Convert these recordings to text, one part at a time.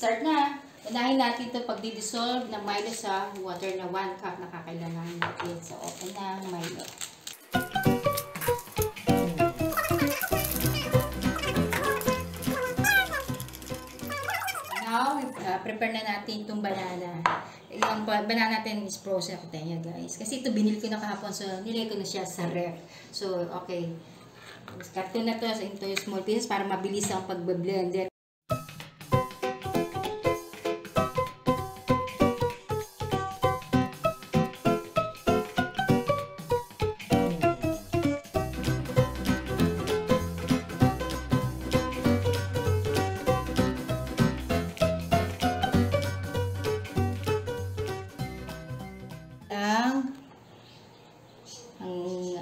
Start na. Unahin natin ito pagdi-dissolve ng Milo sa water na 1 cup na kakailangan natin. So, open na ang Milo. Now, prepare na natin itong banana. Yung banana natin is frozen ko tayo, guys. Kasi ito binili ko na kahapon. So, nilagay ko na siya sa ref. So, okay. Cut ko na ito into small pieces para mabilis ang pagbablender.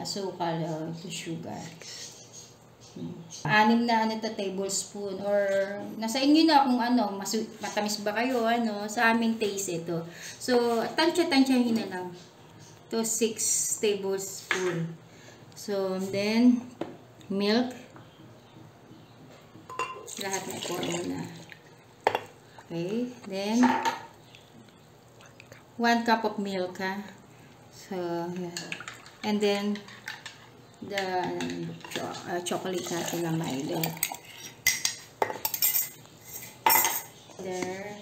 Asukal o sugar. 6 na tablespoon or nasa inyo na kung ano, matamis ba kayo ano, sa aming taste ito. So, tansya-tansyahin na lang. Ito, 6 tablespoon. So, then, milk. Lahat na po na. Okay, then, 1 cup of milk, ha. So, and then, the chocolate natin na Milo. There.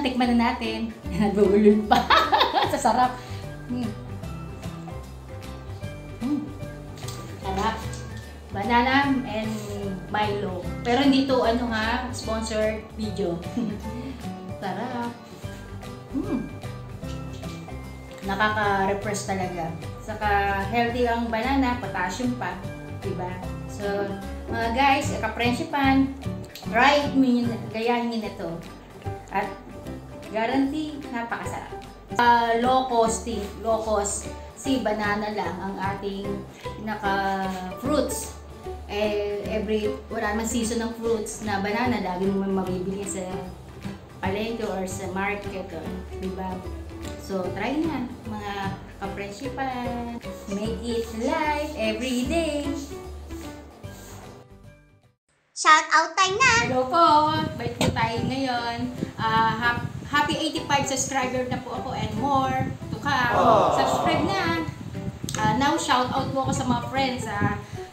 Tikman na natin. Nagulol pa. Sasarap. Sarap. Banana and Milo. Pero hindi to ano ha, sponsored video. Sarap. Nakaka-refresh talaga. Saka healthy ang banana, potassium pa. Diba? So, mga guys, kaprensipan, try nyo, gayahin nyo na to. At guarantee, napakasarap. Low costing, low cost. Si banana lang ang ating pinaka-fruits. Eh, wala naman season ng fruits na banana. Lagi naman mabibili sa palengke or sa market. Diba? So, try na. Mga kaprensipan. Make it live every day. Shout out tayo na! Hello po! Bait po tayo ngayon. Happy 85 subscriber na po ako and more to come. Aww. Subscribe na! Now, shout out po ako sa mga friends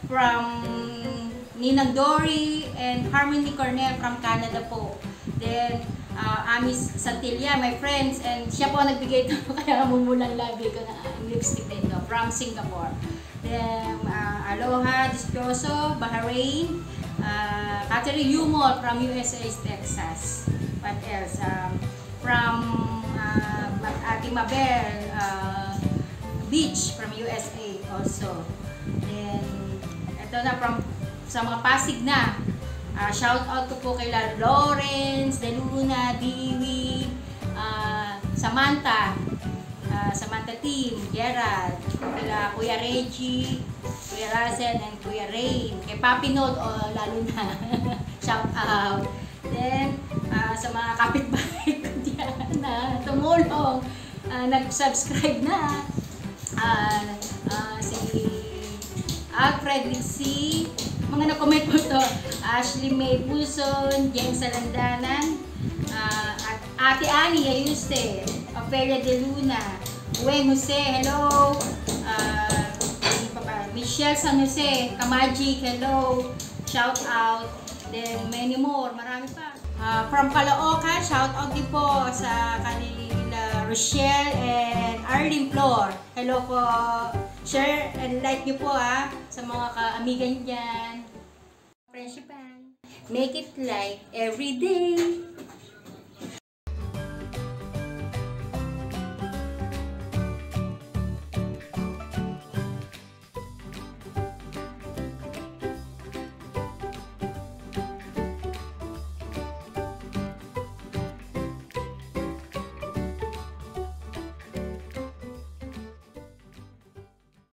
from Ninang Dory and Harmony Cornell from Canada po. Then, Amis Santilia, my friends. And siya po nagbigay ito kaya namumulang labi ko na ang lipstick nito from Singapore. Then, Aloha Dispioso, Bahrain. Catherine Humor from USA, Texas. What else? From Ati Mabel Beach from USA also. Then, ito na from sa mga Pasig na. Shout out ko po kay Lawrence, Deluna, Dewey, Samantha Team, Gerald, kila Kuya Reggie, Kuya Razen, and Kuya Rain. Kay Papi Nod, lalo na. Shout out. Then, sa mga kapitbahay ko dyan na tumulong, nag-subscribe na. Si Alfred Rizzi, mga na-comment po to. Ashley May Puson, James Salandanan, at Ate Annie Ayuste, Ofelia De Luna, Wayne Jose, hello. Michelle San Jose, Kamagic, hello. Shout out. Then many more, marami pa. From Caloocan, shout out din po sa kanila Rochelle and Arlene Flor. Hello po. Share and like niyo po sa mga ka-amigan dyan. Friendship. Make it like every day.